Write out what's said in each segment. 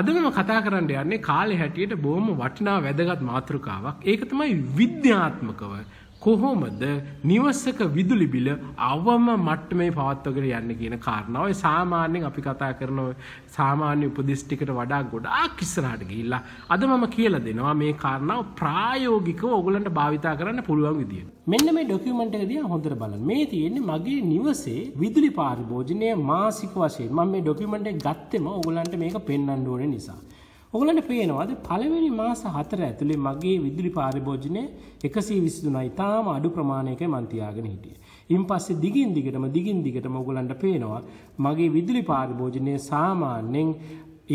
අද මම කතා කරන්න යන්නේ කාලේ හැටියට බොහොම වටිනා වැදගත් මාතෘකාවක්. ඒක තමයි විද්‍යාත්මකව කොහොමද නිවසක විදුලි බිල අවම මට්ටමේ පවත්වාගෙන යන්නේ කියන කාරණාව. ඒ සාමාන්‍යයෙන් අපි කතා කරන සාමාන්‍ය උපදෙස් ටිකට වඩා ගොඩාක් ඉස්සරහට ගිහිල්ලා අද මම කියලා දෙනවා මේ කාරණාව ප්‍රායෝගිකව ඔයගලන්ට භාවිතා කරන්න පුළුවන් විදියට. මෙන්න මේ ડોකියුමන්ට් එක දිහා හොඳට බලන්න. මේ තියෙන්නේ මගේ නිවසේ විදුලි පාරිභෝජනය මාසික වශයෙන්. මම මේ ડોකියුමන්ට් එක ගත්තෙම ඔයගලන්ට මේක පෙන්වන්න ඕනේ නිසා. ඔයගලන්ට පේනවාද පළවෙනි මාස 4 ඇතුලේ මගේ විදුලි පාරිභෝජනය 123යි තාම අඩු ප්‍රමාණයකයි මන් තියාගෙන හිටියේ. ඉන්පස්සේ දිගින් දිගටම ඔයගලන්ට පේනවා මගේ විදුලි පාරිභෝජනය සාමාන්‍යයෙන්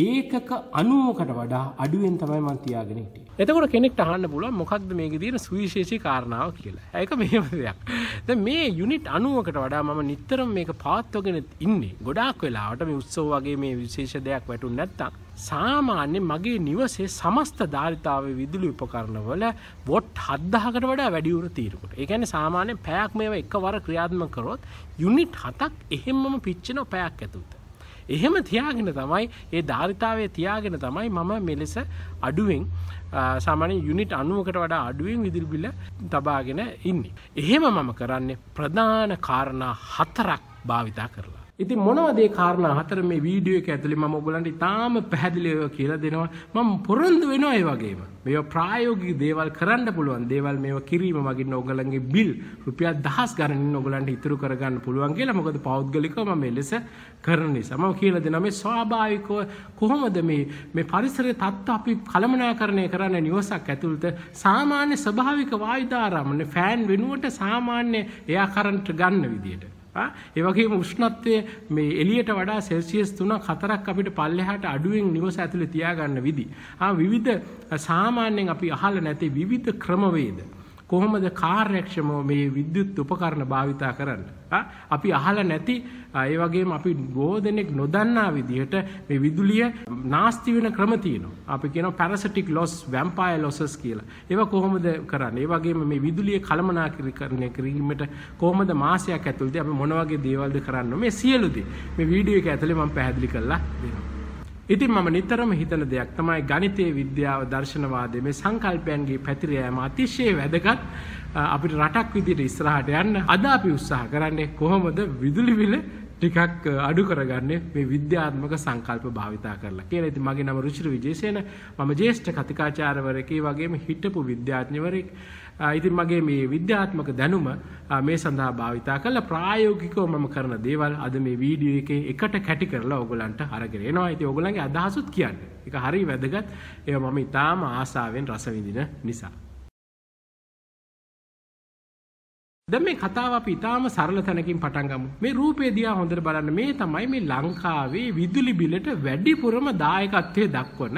ඒකක 90කට වඩා අඩුවෙන් තමයි මන් තියාගෙන හිටියේ. එතකොට කෙනෙක්ට අහන්න පුළුවන් මොකක්ද මේකේ තියෙන සුවිශේෂී කාරණාව කියලා. ඒක මෙහෙම දෙයක්. දැන් මේ යුනිට් 90කට වඩා මම නිතරම මේක පාත්වගෙන ඉන්නේ. ගොඩාක් වෙලාවට මේ උත්සව වගේ මේ විශේෂ දෙයක් වැටුනේ නැත්තම් සාමාන්‍යයෙන් මගේ නිවසේ සමස්ත ධාරිතාවේ විදුලි උපකරණවල වොට් 7000කට වඩා වැඩි උර තීරකට. ඒ කියන්නේ සාමාන්‍යයෙන් පැයක් මේවා එකවර ක්‍රියාත්මක කරොත් යුනිට් 7ක් එහෙම්මම පිච්චෙනවා පැයක් ඇතුළත. එහෙම තියාගෙන තමයි ඒ ධාරිතාවේ තියාගෙන තමයි මම මෙලෙස අඩුවෙන් සාමාන්‍යයෙන් යුනිට් 90කට වඩා අඩුවෙන් විදුලි බිල තබාගෙන ඉන්නේ. එහෙම මම කරන්නේ ප්‍රධාන කාරණා 4ක් භාවිතා කරලා. ඉතින් මොනවද ඒ කාරණා හතර මේ වීඩියෝ එක ඇතුලේ මම ඔයගලන්ට ඉතාම පැහැදිලිව කියලා දෙනවා. මම පොරොන්දු වෙනවා ඒ වගේම මේවා ප්‍රායෝගික දේවල් කරන්න පුළුවන් දේවල් මේවා කිරීම මගින් ඔයගලන්ගේ බිල් රුපියල් දහස් ගණනින් ඔයගලන්ට ඉතුරු කරගන්න පුළුවන් කියලා. මොකද පෞද්ගලිකව මම මේ ලෙස කරන නිසා මම කියලා දෙනවා මේ ස්වාභාවිකව කොහොමද මේ පරිසරයේ තත්ත්ව අපි කළමනාකරණය කරන්නේ නිවසක් ඇතුළත සාමාන්‍ය ස්වභාවික වායු දාරාමනේ ෆෑන් වෙනුවට සාමාන්‍ය එයා කරන්ට් ගන්න විදියට. ඒ වගේම උෂ්ණත්වය මේ එළියට වඩා සෙල්සියස් 3-4ක් අපිට පල්ලෙහාට අඩුවෙන් නිවස ඇතුලේ තියාගන්න විදි. විවිධ සාමාන්‍යයෙන් අපි අහලා නැති විවිධ ක්‍රමවේද කොහොමද කාර්යක්ෂමව මේ විද්‍යුත් උපකරණ භාවිතා කරන්න. අපි අහලා නැති ඒ වගේම අපි බොහෝ දෙනෙක් නොදන්නා විදිහට මේ විදුලිය නාස්ති වෙන ක්‍රම තියෙනවා. අපි කියනවා parasitic loss, vampire losses කියලා. ඒවා කොහොමද කරන්නේ? ඒ වගේම මේ විදුලිය කළමනාකරණය කිරීමට කොහොමද මාසයක් ඇතුළතදී අපි මොන වගේ දේවල්ද කරන්න ඕනේ? මේ සියලු දේ මේ වීඩියෝ එක ඇතුලේ මම පැහැදිලි කරලා දෙනවා. ඉතින් මම නිතරම හිතන දෙයක් තමයි ගණිතයේ විද්‍යාව දර්ශනවාදයේ මේ සංකල්පයන්ගේ පැතිර යාම අතිශය වැදගත් අපිට රටක් විදිහට ඉස්සරහට යන්න. අද අපි උත්සාහ කරන්නේ කොහොමද විදුලි බිල ටිකක් අඩු කරගන්නේ මේ විද්‍යාත්මක සංකල්ප භාවිතා කරලා කියලා. ඉතින් මගේ නම රුචිර විජේසේන. මම ජ්‍යෙෂ්ඨ කතිකාචාර්යවරයෙක් ඒ වගේම හිටපු විද්‍යාඥවරයෙක්. ඉතින් මගේ මේ විද්‍යාත්මක දැනුම මේ සඳහා භාවිතා කරලා ප්‍රායෝගිකව මම කරන දේවල් අද මේ වීඩියෝ එකේ එකට කැටි කරලා ඔයගලන්ට අරගෙන එනවා. ඉතින් ඔයගලන්ගේ අදහසුත් කියන්න. ඒක හරිය වැදගත්. ඒවා මම ඉතාම ආසාවෙන් රස විඳින නිසා. දැන් මේ කතාව අපි ඉතාම සරල තැනකින් පටන් ගමු. මේ රූපේ දිහා හොඳට බලන්න. මේ තමයි මේ ලංකාවේ විදුලි බිලට වැඩිපුරම දායකත්වයේ දක්වන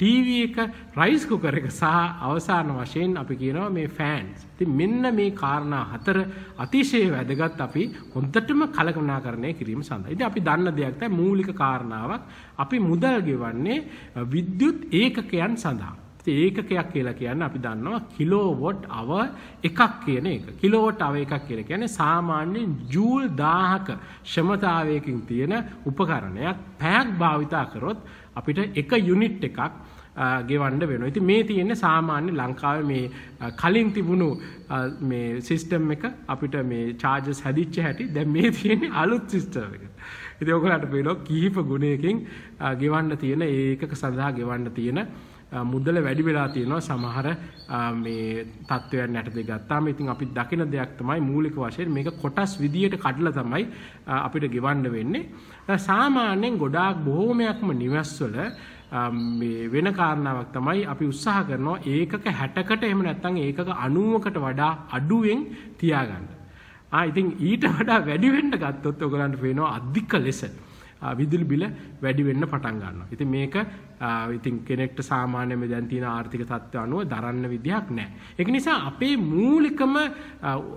ටීවී එක, රයිස් කුකර් එක සහ අවසාන වශයෙන් අපි කියනවා මේ ෆෑන්ස්. ඉතින් මෙන්න මේ කාරණා හතර අතිශය වැදගත් අපි හොඳටම කලකනාකරණය කිරීම සඳහා. ඉතින් අපි දන්න දෙයක් තමයි මූලික කාරණාවක් අපි මුදල් ගෙවන්නේ විද්‍යුත් ඒකකයන් සඳහා. ඉතින් ඒකකයක් කියලා කියන්නේ අපි දන්නවා කිලෝවොට් අවර් එකක් කියන එක. කිලෝවොට් අවර් එකක් කියලා කියන්නේ සාමාන්‍යයෙන් ජූල් 1000ක ක්ෂමතාවයකින් තියෙන උපකරණයක් පැයක් භාවිතා කරොත් අපිට එක යුනිට් එකක් ගෙවන්න වෙනවා. ඉතින් මේ තියෙන්නේ සාමාන්‍ය ලංකාවේ මේ කලින් තිබුණු මේ සිස්ටම් එක අපිට මේ charges හැදිච්ච හැටි. දැන් මේ තියෙන්නේ අලුත් සිස්ටම් එක. ඉතින් ඔයගොල්ලන්ට බලන්න කිහිප ගුණයකින් ගෙවන්න තියෙන ඒකක සඳහා ගෙවන්න තියෙන මුදල වැඩි වෙලා තියෙනවා සමහර මේ තත්ත්වයන් යටතේ ගත්තාම. ඉතින් අපි දකින දෙයක් තමයි මූලික වශයෙන් මේක කොටස් විදියට කඩලා තමයි අපිට ගෙවන්න වෙන්නේ. සාමාන්‍යයෙන් ගොඩාක් බොහෝමයක්ම නිවස්වල මේ වෙන කාරණාවක් තමයි අපි උත්සාහ කරනවා ඒකක 60කට එහෙම නැත්නම් ඒකක 90කට වඩා අඩුවෙන් තියාගන්න. ඉතින් ඊට වඩා වැඩි වෙන්න ගත්තොත් ඔයගලන්ට පේනවා අධික ලෙස විදුලි බිල වැඩි වෙන්න පටන් ගන්නවා. ඉතින් මේක ඉතින් කෙනෙක්ට සාමාන්‍ය මේ දැන් තියෙන ආර්ථික තත්ත්වය අනුව දරන්න විදියක් නැහැ. ඒක නිසා අපේ මූලිකම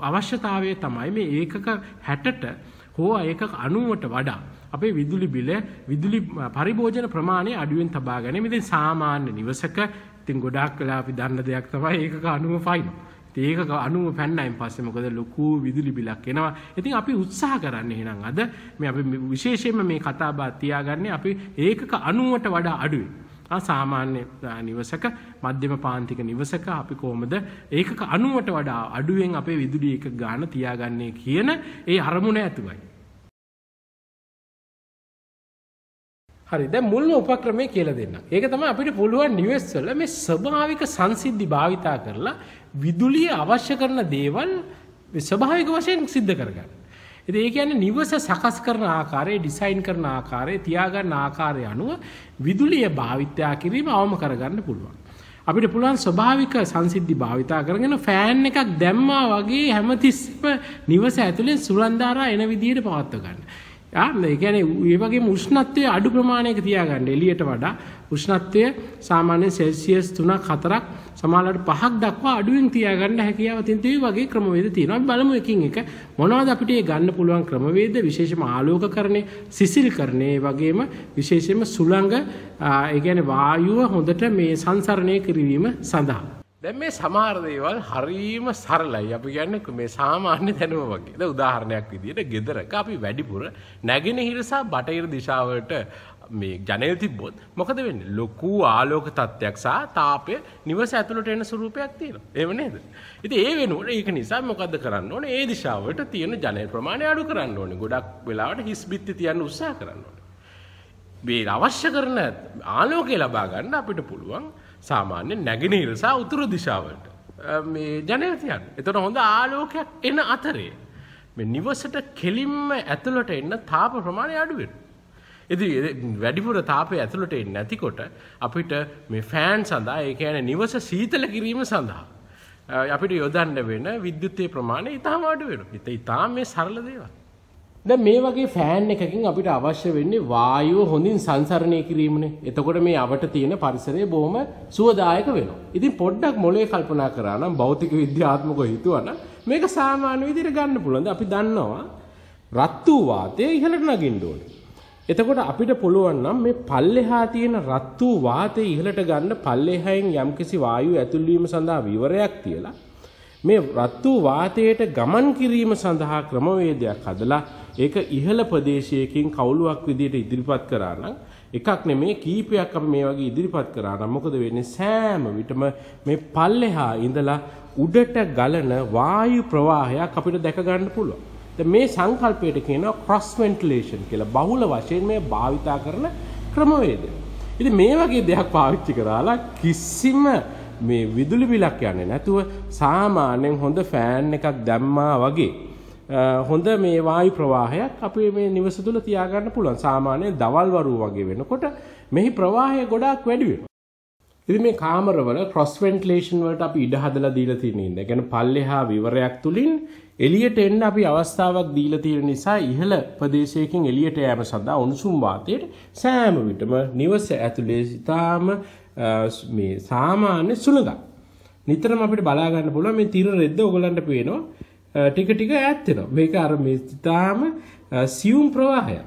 අවශ්‍යතාවය තමයි මේ ඒකක 60ට හෝ එකක 90ට වඩා අපේ විදුලි බිල විදුලි පරිභෝජන ප්‍රමාණය අඩුවෙන් තබා ගැනීම. ඉතින් සාමාන්‍ය නිවසක ඉතින් ගොඩාක් වෙලා අපි දන්න දෙයක් තමයි එකක 90 ෆයිනෝ. ඒක 90 පැන්නයින් පස්සේ මොකද ලොකු විදුලි බිලක් එනවා. ඉතින් අපි උත්සාහ කරන්නේ එහෙනම් අද මේ අපි විශේෂයෙන්ම මේ කතා බහ තියාගන්නේ අපි ඒකක 90ට වඩා අඩුවේ. සාමාන්‍ය නිවසක මධ්‍යම පාන්තික නිවසක අපි කොහොමද ඒකක 90ට වඩා අඩුවෙන් අපේ විදුලි එක ගන්න තියාගන්නේ කියන ඒ අරමුණ ඇතුවයි. හරි දැන් මුල්ම උපක්‍රමය කියලා දෙන්නම්. ඒක තමයි අපිට පුළුවන් නිවෙස් වල මේ ස්වභාවික සංසිද්ධි භාවිතා කරලා විදුලිය අවශ්‍ය කරන දේවල් ස්වභාවික වශයෙන් සිද්ධ කරගන්න. ඉතින් ඒ කියන්නේ නිවස සකස් කරන ආකාරය, ඩිසයින් කරන ආකාරය, තියාගන්න ආකාරය අනුව විදුලිය භාවිතා කිරීම අවම කරගන්න පුළුවන්. අපිට පුළුවන් ස්වභාවික සංසිද්ධි භාවිතා කරගෙන ෆෑන් එකක් දැම්මා වගේ හැමතිස්සෙම නිවස ඇතුලේ සුළංධාරා එන විදියට පවත්ව ගන්න. ඒ කියන්නේ මේ වගේ උෂ්ණත්වයේ අඩු ප්‍රමාණයක තියාගන්න. එළියට වඩා උෂ්ණත්වය සාමාන්‍යයෙන් සෙල්සියස් 3ක් 4ක් සමානවට 5ක් දක්වා අඩුවෙන් තියාගන්න හැකියාව තියෙන තේ වගේ ක්‍රමවේද තියෙනවා. අපි බලමු එකින් එක මොනවද අපිට මේ ගන්න පුළුවන් ක්‍රමවේද. විශේෂම ආලෝකකරණේ, සිසිල්කරණේ වගේම විශේෂයෙන්ම සුළඟ, ඒ කියන්නේ වායුව හොඳට මේ සංසරණය කිරීම සඳහා. දැන් මේ සමහර දේවල් හරීම සරලයි. අපි කියන්නේ මේ සාමාන්‍ය දැනුම වගේ. දැන් උදාහරණයක් විදියට ගෙදරක අපි වැඩිපුර නැගෙනහිර සහ බටහිර දිශාවට මේ ජනේල් තිබ්බොත් මොකද වෙන්නේ? ලොකු ආලෝක තත්ත්වයක් සහ තාපය නිවස ඇතුළට එන ස්වරූපයක් තියෙනවා. එහෙම නේද? ඉතින් ඒ වෙනුවට ඒක නිසා මොකද්ද කරන්න ඕනේ? ඒ දිශාවට තියෙන ජනේල් ප්‍රමාණය අඩු කරන්න ඕනේ. ගොඩක් වෙලාවට හිස් බිත්ති තියන්න උත්සාහ කරන්න ඕනේ. මේ අවශ්‍ය කරන ආලෝකය ලබා ගන්න අපිට පුළුවන් සාමාන්‍ය නැගෙනහිර සහ උතුරු දිශාවට මේ ජනේල් තියන්න. එතකොට හොඳ ආලෝකයක් එන අතරේ මේ නිවසට කෙලින්ම ඇතුළට එන තාප ප්‍රමාණය අඩු වෙනවා. ඉතින් වැඩිපුර තාපය ඇතුළට එන්නේ නැතිකොට අපිට මේ ෆෑන් සඳහා, ඒ කියන්නේ නිවස සීතල කිරීම සඳහා අපිට යොදන්න වෙන විද්‍යුත්යේ ප්‍රමාණය ඊටම අඩු වෙනවා. ඊටාම මේ සරල දේවල්. දැන් මේ වගේ ෆෑන් එකකින් අපිට අවශ්‍ය වෙන්නේ වායුව හොඳින් සංසරණය කිරීමනේ. එතකොට මේ අපට තියෙන පරිසරය බොහොම සුවදායක වෙනවා. ඉතින් පොඩ්ඩක් මොලේ කල්පනා කරා නම් භෞතික විද්‍යාත්මකව හිතුවා නම් මේක සාමාන්‍ය විදිහට ගන්න පුළුවන්. අපි දන්නවා රත්තු වාතය ඉහළට නගින්න ඕනේ. එතකොට අපිට පුළුවන් නම් මේ පල්ලෙහා තියෙන රත් වූ වාතය ඉහළට ගන්න පල්ලෙහායෙන් යම්කිසි වායුව ඇතුල් වීම සඳහා විවරයක් තියලා මේ රත් වූ වාතයට ගමන් කිරීම සඳහා ක්‍රමවේදයක් හදලා ඒක ඉහළ ප්‍රදේශයකින් කවුළුවක් විදියට ඉදිරිපත් කරා නම් එකක් නෙමෙයි කීපයක් අපි මේ වගේ ඉදිරිපත් කරා නම් මොකද වෙන්නේ? සෑම විටම මේ පල්ලෙහා ඉඳලා උඩට ගලන වායු ප්‍රවාහයක් අපිට දැක ගන්න පුළුවන්. මේ සංකල්පයට කියනවා ක්‍රොස් වෙන්ටිලේෂන් කියලා. බහුල වශයෙන් මේ භාවිතා කරන ක්‍රමවේදය. ඉතින් මේ වගේ දෙයක් පාවිච්චි කරලා කිසිම මේ විදුලි බිලක් යන්නේ නැතුව සාමාන්‍යයෙන් හොඳ ෆෑන් එකක් දැම්මා වගේ හොඳ මේ වායු ප්‍රවාහයක් අපේ මේ නිවස තුල තියාගන්න පුළුවන්. සාමාන්‍යයෙන් දවල් වරුව වගේ වෙනකොට මෙහි ප්‍රවාහය ගොඩාක් වැඩි වෙනවා. ඉතින් මේ කාමරවල ක්‍රොස් වෙන්ටිලේෂන් වලට අපි ඉඩ හදලා දීලා තියෙන ඉඳ. ඒ කියන්නේ පල්ලෙහා විවරයක් තුලින් එළියට එන්න අපි අවස්ථාවක් දීලා තියෙන නිසා ඉහළ ප්‍රදේශයකින් එළියට යෑම සඳහා උණුසුම් වාතයට සෑම විටම නිවස ඇතුලේ ඉතාම මේ සාමාන්‍ය සුළඟක් නිතරම අපිට බලා ගන්න පුළුවන්. මේ තිර රෙද්ද ඔයගලන්ට පේනවා ටික ටික ඈත් වෙනවා. මේක අර මේ ඉතාම සියුම් ප්‍රවාහයක්.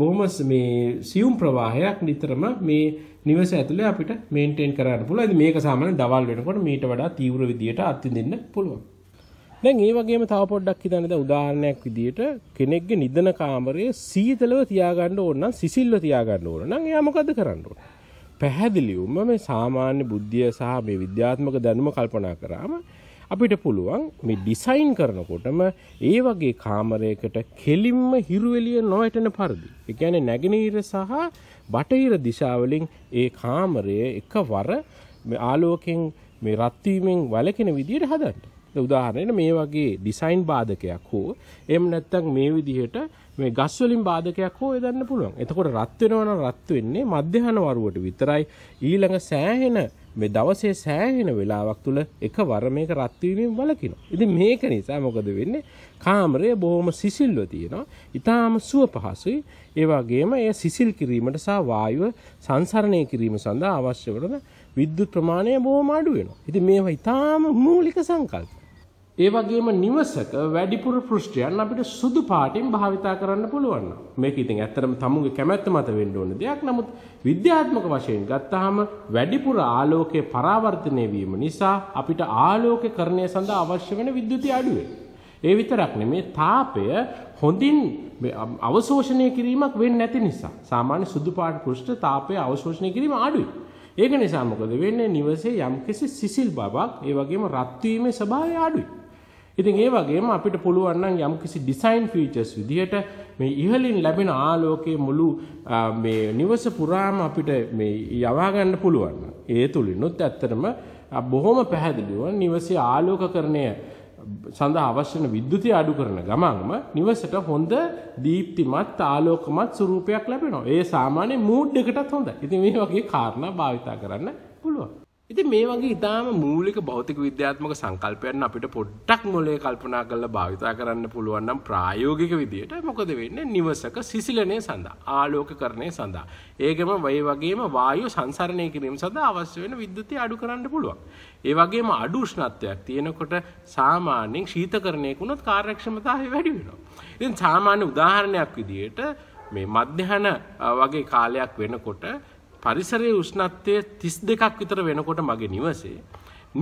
බොහොම මේ සියුම් ප්‍රවාහයක් නිතරම මේ නිවස ඇතුලේ අපිට මේන්ටේන් කරන්න පුළුවන්. ඉතින් මේක සාමාන්‍යයෙන් දවල් වෙනකොට මීට වඩා තීව්‍ර විදියට අත්විඳින්න පුළුවන්. දැන් ඒ වගේම තව පොඩ්ඩක් හිතන්න. දැන් උදාහරණයක් විදියට කෙනෙක්ගේ නිදන කාමරයේ සීතලව තියාගන්න ඕන නම්, සිසිල්ව තියාගන්න ඕන නම් එයා මොකද කරන්න ඕන? පැහැදිලිවම මේ සාමාන්‍ය බුද්ධිය සහ මේ විද්‍යාත්මක දැනුම කල්පනා කරාම අපිට පුළුවන් මේ ඩිසයින් කරනකොටම ඒ වගේ කාමරයකට කෙලින්ම හිරු එළිය නොවැටෙන පරිදි, ඒ කියන්නේ නැගෙනහිර සහ බටහිර දිශාවලින් ඒ කාමරය එකවර මේ ආලෝකයෙන් මේ රත් වීමෙන් වැළකෙන විදියට හදන්න. උදාහරණයක් මේ වගේ ඩිසයින් බාධකයක් හෝ එහෙම නැත්නම් මේ විදිහට මේ ගස් වලින් බාධකයක් හෝ එදන්න පුළුවන්. එතකොට රත් වෙනවා නම් රත් වෙන්නේ මධ්‍යහන වරුවට විතරයි. ඊළඟ සෑහෙන මේ දවසේ සෑහෙන වෙලාවක් තුල එකවර මේක රත් වීමෙන් වළකිනවා. ඉතින් මේක නිසා මොකද වෙන්නේ? කාමරය බොහොම සිසිල්ව තියෙනවා. ඊටාම සුව පහසුයි. ඒ වගේම ඒ සිසිල් කිරීමට සහ වායුව සංසරණය කිරීම සඳහා අවශ්‍ය වන විද්‍යුත් ප්‍රමාණය බොහොම අඩු වෙනවා. ඉතින් මේවා ඊටාම මූලික සංකල්ප. ඒ වගේම නිවසක වැඩිපුර පෘෂ්ඨයන් අපිට සුදු පාටින් භාවිතා කරන්න පුළුවන්. මේක ඉතින් ඇත්තටම තමුගේ කැමැත්ත මත වෙන්න ඕන දෙයක්. නමුත් විද්‍යාත්මක වශයෙන් ගත්තාම වැඩිපුර ආලෝකයේ පරාවර්තනය වීම නිසා අපිට ආලෝකකරණය සඳහා අවශ්‍ය වෙන විද්‍යුතිය අඩු වෙනවා. ඒ විතරක් නෙමේ තාපය හොඳින් අවශෝෂණය කිරීමක් වෙන්නේ නැති නිසා සාමාන්‍ය සුදු පාට පෘෂ්ඨ තාපය අවශෝෂණය කිරීම අඩුයි. ඒක නිසා මොකද වෙන්නේ නිවසේ යම්කිසි සිසිල් බවක් ඒ වගේම රත් වීමේ ස්වභාවය අඩුයි. ඉතින් ඒ වගේම අපිට පුළුවන් නම් යම්කිසි ඩිසයින් ෆීචර්ස් විදිහට මේ ඉහළින් ලැබෙන ආලෝකයේ මුළු මේ නිවස පුරාම අපිට මේ යවා ගන්න පුළුවන්. ඒ තුලිනුත් ඇත්තටම බොහොම පැහැදිලිව නිවසේ ආලෝකකරණය සඳහා අවශ්‍ය වෙන විද්‍යුතිය අඩු කරන ගමන්ම නිවසට හොඳ දීප්තිමත් ආලෝකමත් ස්වරූපයක් ලැබෙනවා. ඒ සාමාන්‍ය මූඩ් එකටත් හොඳයි. ඉතින් මේ වගේ කාරණා භාවිත කරන්න පුළුවන්. ඉතින් මේ වගේ ඉතාම මූලික භෞතික විද්‍යාත්මක සංකල්පයන් අපිට පොඩ්ඩක් මොලේ කල්පනා කරලා භාවිතා කරන්න පුළුවන් නම් ප්‍රායෝගික විදියට මොකද වෙන්නේ නිවසක සිසිලනය සඳහා ආලෝකකරණය සඳහා ඒකම වගේ වගේම වායු සංසරණය කිරීම සඳහා අවශ්‍ය වෙන විද්‍යුතිය අඩු කරන්න පුළුවන්. ඒ වගේම අඩු උෂ්ණත්වයක් තියෙනකොට සාමාන්‍යයෙන් ශීතකරණයක උනත් කාර්යක්ෂමතාවය වැඩි වෙනවා. ඉතින් සාමාන්‍ය උදාහරණයක් විදියට මේ මධ්‍යහන වගේ කාලයක් වෙනකොට පරිසරයේ උෂ්ණත්වය 32ක් විතර වෙනකොට මගේ නිවසේ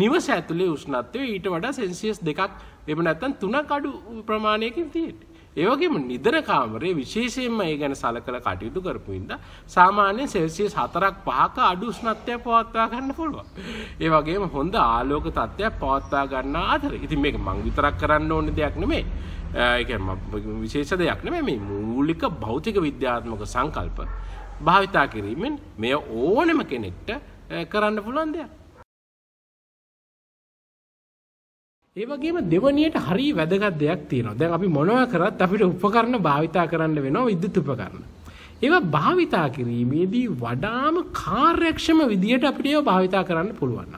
නිවස ඇතුලේ උෂ්ණත්වය ඊට වඩා සෙල්සියස් 2ක් එහෙම නැත්නම් 3ක් අඩු ප්‍රමාණයකින් තියෙනවා. ඒ වගේම නිදන කාමරයේ විශේෂයෙන්ම ඒ ගැන සලකලා කටයුතු කරපු නිසා සාමාන්‍ය සෙල්සියස් 4ක් 5ක අඩු උෂ්ණත්වයක් පවත්වා ගන්න පුළුවන්. ඒ වගේම හොඳ ආලෝක තත්ත්වයක් පවත්වා ගන්න ආතර. ඉතින් මේක මම විතරක් කරන්න ඕනේ දෙයක් නෙමෙයි. ඒ කියන්නේ විශේෂ දෙයක් නෙමෙයි මේ මූලික භෞතික විද්‍යාත්මක සංකල්ප භාවිතා කිරීමෙන් මේ ඕනම කෙනෙක්ට කරන්න පුළුවන් දෙයක්. ඒ වගේම දෙවණියට හරිය වැදගත් දෙයක් තියෙනවා. දැන් අපි මොනවා කරත් අපිට උපකරණ භාවිතා කරන්න වෙනවා විද්‍යුත් උපකරණ. ඒවා භාවිතා කිරීමේදී වඩාම කාර්යක්ෂම විදියට අපිට ඒවා භාවිතා කරන්න පුළුවන්.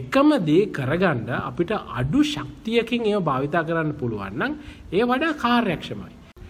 එකම දේ කරගන්න අපිට අඩු ශක්තියකින් ඒවා භාවිතා කරන්න පුළුවන් නම් ඒ වඩා කාර්යක්ෂමයි.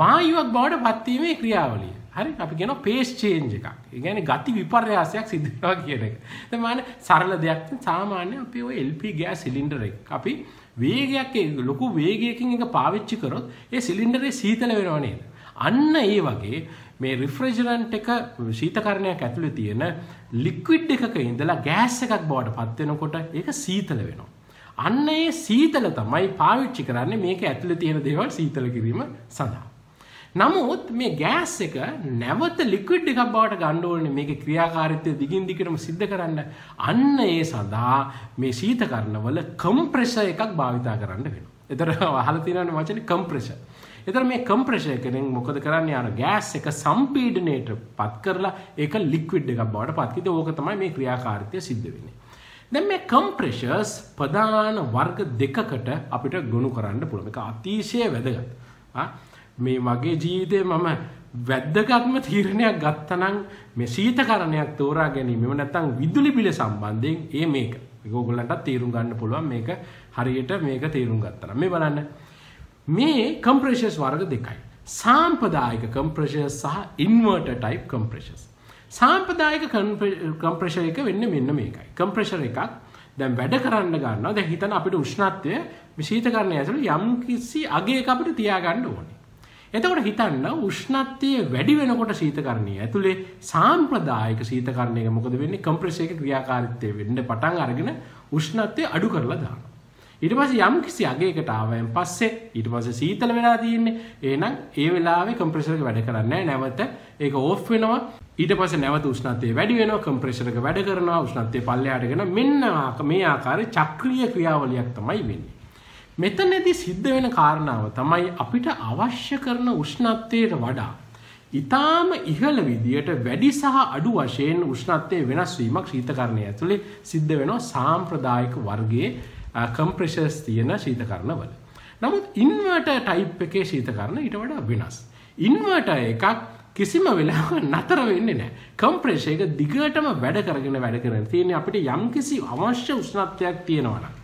වායුවක් බවට පත්වීමේ ක්‍රියාවලිය. හරි අපි කියනවා phase change එකක්. ඒ කියන්නේ ගති විපර්යාසයක් සිදු වෙනවා කියන එක. දැන් මාන සරල දෙයක් සාමාන්‍ය අපි ඔය LP ගෑස් සිලින්ඩර් එක අපි වේගයක් ලොකු වේගයකින් එක පාවිච්චි කරොත් ඒ සිලින්ඩරේ සීතල වෙනව නේද? අන්න ඒ වගේ මේ රිෆ්‍රිජරන්ට් එක ශීතකරණයක් ඇතුලේ තියෙන ලික්විඩ් එකක ඉඳලා ගෑස් එකක් බවට පත් වෙනකොට ඒක සීතල වෙනවා. අන්න ඒ සීතල තමයි පාවිච්චි කරන්නේ මේක ඇතුලේ තියෙන දේවල් සීතල කිරීම සඳහා. නමුත් මේ ගෑස් එක නැවත ලික්විඩ් එකක් බවට ගන්න ඕනේ මේකේ ක්‍රියාකාරීත්වය දිගින් දිගටම සිද්ධ කරන්න. අන්න ඒ සඳහා මේ ශීතකරණවල කම්ප්‍රෙසර් එකක් භාවිතා කරන්න වෙනවා. ඒතර අහලා තියෙනවනේ වචනේ කම්ප්‍රෙසර්. ඒතර මේ කම්ප්‍රෙසර් එකෙන් මොකද කරන්නේ? අර ගෑස් එක සම්පීඩනයටපත් කරලා ඒක ලික්විඩ් එකක් බවට පත් කිද. ඕක තමයි මේ ක්‍රියාකාරීත්වය සිද්ධ වෙන්නේ. දැන් මේ කම්ප්‍රෙසර්ස් ප්‍රධාන වර්ග දෙකකට අපිට ගොනු කරන්න පුළුවන්. ඒක අතිශය වැදගත්. මේ මගේ ජීවිතේ මම වැදගත්ම තීරණයක් ගත්තනම් මේ ශීතකරණයක් තෝරා ගැනීම එහෙම නැත්නම් විදුලි බිල සම්බන්ධයෙන් මේක. ඒක ඕගොල්ලන්ටත් තීරුම් ගන්න පුළුවන් මේක හරියට මේක තීරුම් ගත්තා. මේ බලන්න. මේ කම්ප්‍රෙෂර්ස් වර්ග දෙකයි. සාම්ප්‍රදායික කම්ප්‍රෙෂර්ස් සහ ඉන්වර්ටර් ටයිප් කම්ප්‍රෙෂර්ස්. සාම්ප්‍රදායික කම්ප්‍රෙෂර් එක වෙන්නේ මෙන්න මේකයි. කම්ප්‍රෙෂර් එකක් දැන් වැඩ කරන්න ගන්නවා. දැන් හිතන්න අපිට උෂ්ණත්වය මේ ශීතකරණය ඇතුළේ යම් කිසි අගයක අපිට තියාගන්න ඕනේ. එතකොට හිතන්න උෂ්ණත්වය වැඩි වෙනකොට ශීතකරණයේ ඇතුලේ සාම්ප්‍රදායික ශීතකරණයක මොකද වෙන්නේ? කම්ප්‍රෙසර් එකේ ක්‍රියාකාරීත්වය වෙන්න පටන් අරගෙන උෂ්ණත්වය අඩු කරලා දානවා. ඊට පස්සේ යම් කිසි අගයකට ආවයන් පස්සේ ඊට පස්සේ සීතල වෙලා තියෙන්නේ. එහෙනම් ඒ වෙලාවේ කම්ප්‍රෙසර් එක වැඩ කරන්නේ නැවත ඒක ඕෆ් වෙනවා. ඊට පස්සේ නැවත උෂ්ණත්වය වැඩි වෙනවා. කම්ප්‍රෙසර් එක වැඩ කරනවා. උෂ්ණත්වය පල්ලෙහාට ගෙන මෙන්න මේ ආකාරයේ චක්‍රීය ක්‍රියාවලියක් තමයි වෙන්නේ. මෙතනදී සිද්ධ වෙන කාරණාව තමයි අපිට අවශ්‍ය කරන උෂ්ණත්වයට වඩා ඊටාම ඉහළ විදියට වැඩි සහ අඩු වශයෙන් උෂ්ණත්වයේ වෙනස් වීමක් ශීතකරණය ඇතුලේ සිද්ධ වෙනවා සාම්ප්‍රදායික වර්ගයේ කම්ප්‍රෙෂර්ස් තියෙන ශීතකරණවල. නමුත් ඉන්වර්ටර් ටයිප් එකේ ශීත කරන ඊට වඩා වෙනස්. ඉන්වර්ටර් එකක් කිසිම වෙලාවක නතර වෙන්නේ නැහැ. කම්ප්‍රෙසර් එක දිගටම වැඩ කරගෙන තියෙන්නේ. අපිට යම්කිසි අවශ්‍ය උෂ්ණත්වයක් තියෙනවා නම්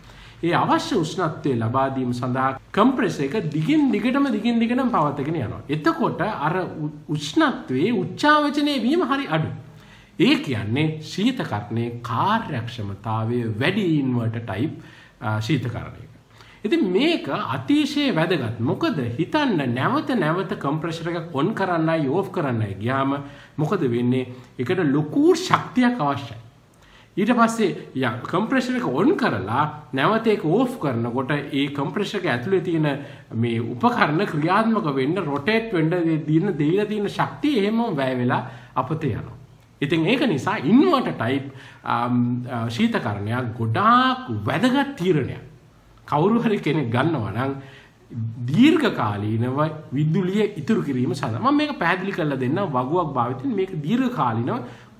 ඒ අවශ්‍ය උෂ්ණත්වය ලබා දීම සඳහා කම්ප්‍රෙසර් එක දිගින් දිගටම පවත්වාගෙන යනවා. එතකොට අර උෂ්ණත්වයේ උච්චාවචනය වීම හරි අඩුයි. ඒ කියන්නේ ශීතකරණයේ කාර්යක්ෂමතාවය වැඩි ඉන්වර්ටර් ටයිප් ශීතකරණයක. ඉතින් මේක අතිශය වැදගත්. මොකද හිතන්න නැවත කම්ප්‍රෙසර් එක ඔන් කරන්නයි ඕෆ් කරන්නයි ගියාම මොකද වෙන්නේ? ඒකට ලොකු ශක්තියක් අවශ්‍යයි. ඊට පස්සේ යා කම්ප්‍රෙසර් එක ඔන් කරලා නැවත ඒක ඕෆ් කරනකොට ඒ කම්ප්‍රෙසර් එක ඇතුලේ තියෙන මේ උපකරණ ක්‍රියාත්මක වෙන්න රොටේට් වෙන්න දීලා තියෙන ශක්තිය එහෙමම වැය වෙලා අපතේ යනවා. ඉතින් ඒක නිසා ඉන්වර්ටර් ටයිප් ශීතකරණයක් ගොඩාක් වැදගත් තීරණයක්. කවුරු හරි කෙනෙක් ගන්නවා නම් දීර්ඝකාලීනව විදුලිය ඉතුරු කිරීම සඳහා මම මේක පැහැදිලි කරලා දෙන්න වගුවක් භාවිතින් මේක දීර්ඝකාලීනව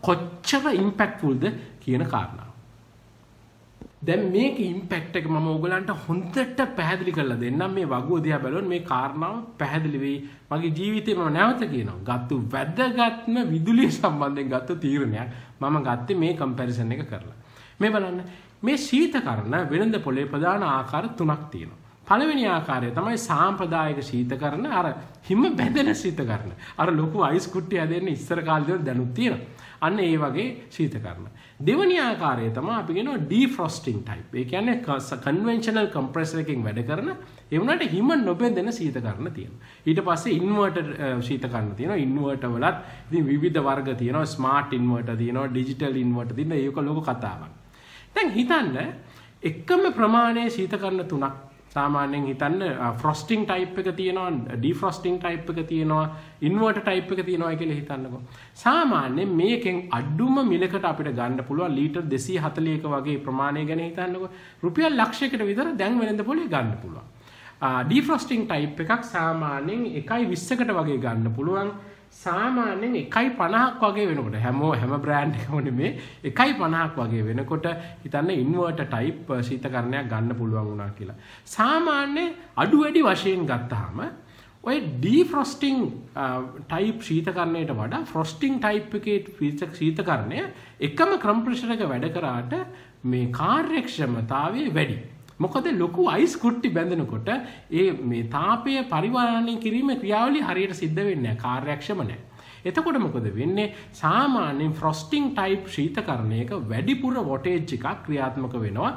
කොච්චර ඉම්පැක්ට්ෆුල්ද කියන කාරණාව. දැන් මේක ඉම්පැක්ට් එක මම ඔයගලන්ට හොඳට පැහැදිලි කරලා දෙන්නම්. මේ වගුව දිහා බලන මේ කාරණාව පැහැදිලි වෙයි. මගේ ජීවිතේ මම නැවත කියනවා ගත්ත වැදගත්ම විදුලිය සම්බන්ධයෙන් ගත්ත තීරණයක් මම ගත්තේ මේ කම්පැරිසන් එක කරලා. මේ බලන්න මේ ශීතකරණ වෙළඳ පොලේ ප්‍රධාන ආකාර තුනක් තියෙනවා. පළවෙනි ආකාරය තමයි සාම්ප්‍රදායික ශීතකරණ, අර හිම බැඳෙන ශීතකරණ. අර ලොකු අයිස් කුට්ටිය හදන්නේ ඉස්සර කාලේ දැනුත් තියෙනවා. අන්න ඒ වගේ ශීතකරණ. දෙවෙනි ආකාරය තමයි අපි කියනවා ඩිෆ්‍රොස්ටිං ටයිප්. ඒ කියන්නේ කන්වෙන්ෂනල් කම්ප්‍රෙසර් එකකින් වැඩ කරන ඒ වුණාට හිම නොබැඳෙන ශීතකරණ තියෙනවා. ඊට පස්සේ ඉන්වර්ටර් ශීතකරණ තියෙනවා. ඉන්වර්ටර් වලත් ඉතින් විවිධ වර්ග තියෙනවා. ස්මාර්ට් ඉන්වර්ටර් තියෙනවා, ඩිජිටල් ඉන්වර්ටර් තියෙනවා. ඒක ලොකු කතාවක්. දැන් හිතන්න එකම ප්‍රමාණයේ ශීතකරණ තුනක් සාමාන්‍යයෙන් හිතන්න ෆ්‍රොස්ටිං ටයිප් එක තියෙනවා, ඩිෆ්‍රොස්ටිං ටයිප් එක තියෙනවා, ඉන්වර්ටර් ටයිප් එක තියෙනවා කියලා හිතන්නකෝ. සාමාන්‍යයෙන් මේකෙන් අඩුම මිලකට අපිට ගන්න පුළුවන් ලීටර් 241 වගේ ප්‍රමාණය ගැන හිතන්නකෝ. රුපියල් ලක්ෂයකට විතර දැන් වෙළඳ පොලේ ගන්න පුළුවන්. ඩිෆ්‍රොස්ටිං ටයිප් එකක් සාමාන්‍යයෙන් 1.20කට වගේ ගන්න පුළුවන්. සාමාන්‍යයෙන් 1.50ක් වගේ වෙනකොට හැම බ්‍රෑන්ඩ් එකම නෙමේ 1.50ක් වගේ වෙනකොට හිතන්න ඉන්වර්ටර් ටයිප් ශීතකරණයක් ගන්න පුළුවන් වුණා කියලා. සාමාන්‍ය අඩු වැඩි වශයෙන් ගත්තාම ඔය ඩිෆ්‍රොස්ටිං ටයිප් ශීතකරණයට වඩා ෆ්‍රොස්ටිං ටයිප් එකේ ශීතකරණය එකම කම්ප්‍රෙසර් එක වැඩ කරාට මේ කාර්යක්ෂමතාවය වැඩි. මොකද ලොකු අයිස් කුට්ටි බැඳෙනකොට ඒ මේ තාපය පරිවර්තනය කිරීම ක්‍රියාවලිය හරියට සිද්ධ වෙන්නේ නැහැ, කාර්යක්ෂම නැහැ. එතකොට මොකද වෙන්නේ? සාමාන්‍යයෙන් ෆ්‍රොස්ටිං ටයිප් ශීතකරණයක වැඩිපුර වොටේජ් එකක් ක්‍රියාත්මක වෙනවා.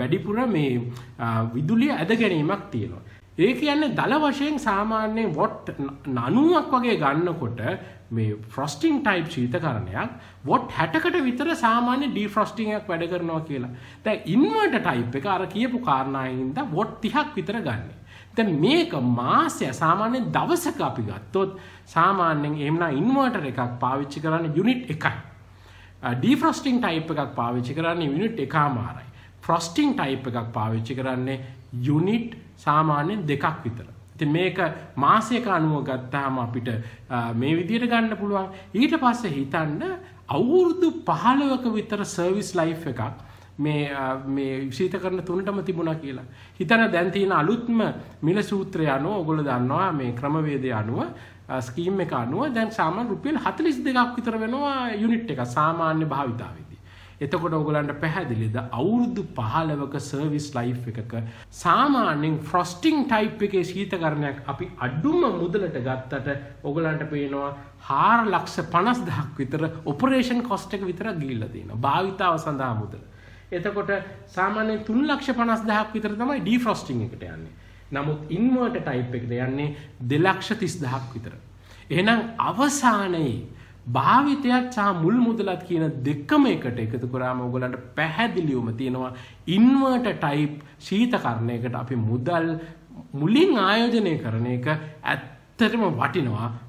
වැඩිපුර මේ විදුලිය ඇද ගැනීමක් තියෙනවා. ඒ කියන්නේ දල වශයෙන් සාමාන්‍යයෙන් වොට් 90ක් වගේ ගන්නකොට මේ ෆ්‍රොස්ටිං ටයිප් ශීතකරණයක් වොට් 60කට විතර සාමාන්‍ය ඩිෆ්‍රොස්ටිං එකක් වැඩ කරනවා කියලා. දැන් ඉන්වර්ටර් ටයිප් එක අර කියපු කාරණාවෙන්ද වොට් 30ක් විතර ගන්න. දැන් මේක මාසය සාමාන්‍ය දවසක අපි ගත්තොත් සාමාන්‍යයෙන් එහෙමනම් ඉන්වර්ටර් එකක් පාවිච්චි කරන්නේ යුනිට් 1යි. ඩිෆ්‍රොස්ටිං ටයිප් එකක් පාවිච්චි කරන්නේ යුනිට් 1.5යි. ෆ්‍රොස්ටිං ටයිප් එකක් පාවිච්චි කරන්නේ යුනිට් සාමාන්‍යයෙන් 2ක් විතර. ඉතින් මේක මාසයක අනුව ගත්තාම අපිට මේ විදිහට ගන්න පුළුවන්. ඊට පස්සේ හිතන්න අවුරුදු 15ක විතර සර්විස් ලයිෆ් එකක් මේ ශීතකරණ තුනටම තිබුණා කියලා. හිතන්න දැන් තියෙන අලුත්ම මිල සූත්‍රය අනුව ඔයගොල්ලෝ දන්නවා මේ ක්‍රමවේදය අනුව ස්කීම් එක අනුව දැන් සාමාන්‍ය රුපියල් 42ක් විතර වෙනවා යුනිට් එක සාමාන්‍ය භාවිතාවේ. එතකොට ඔයගලන්ට පැහැදිලිද අවුරුදු 15ක සර්විස් ලයිෆ් එකක සාමාන්‍යයෙන් ෆ්‍රොස්ටිං ටයිප් එකේ ශීතකරණයක් අපි අඩුම මුදලට ගත්තට ඔයගලන්ට පේනවා 4,50,000ක් විතර ඔපරේෂන් කොස්ට් එක විතර ගිහිල්ලා තියෙනවා භාවිතාව සඳහා මුදල. එතකොට සාමාන්‍යයෙන් 3,50,000ක් විතර තමයි ඩිෆ්‍රොස්ටිං එකට යන්නේ. නමුත් ඉන්වර්ටර් ටයිප් එකද යන්නේ 2,30,000ක් විතර. එහෙනම් අවසානයේ භාවිතයත් සහ මුල් මුදලත් කියන දෙකම එකට එකතු කරාම ඔයගලන්ට පැහැදිලිවම තියෙනවා ඉන්වර්ටර් ටයිප් ශීතකරණයකට අපි මුදල් මුලින් ආයෝජනය කරන එක ඇත්තටම වටිනවා.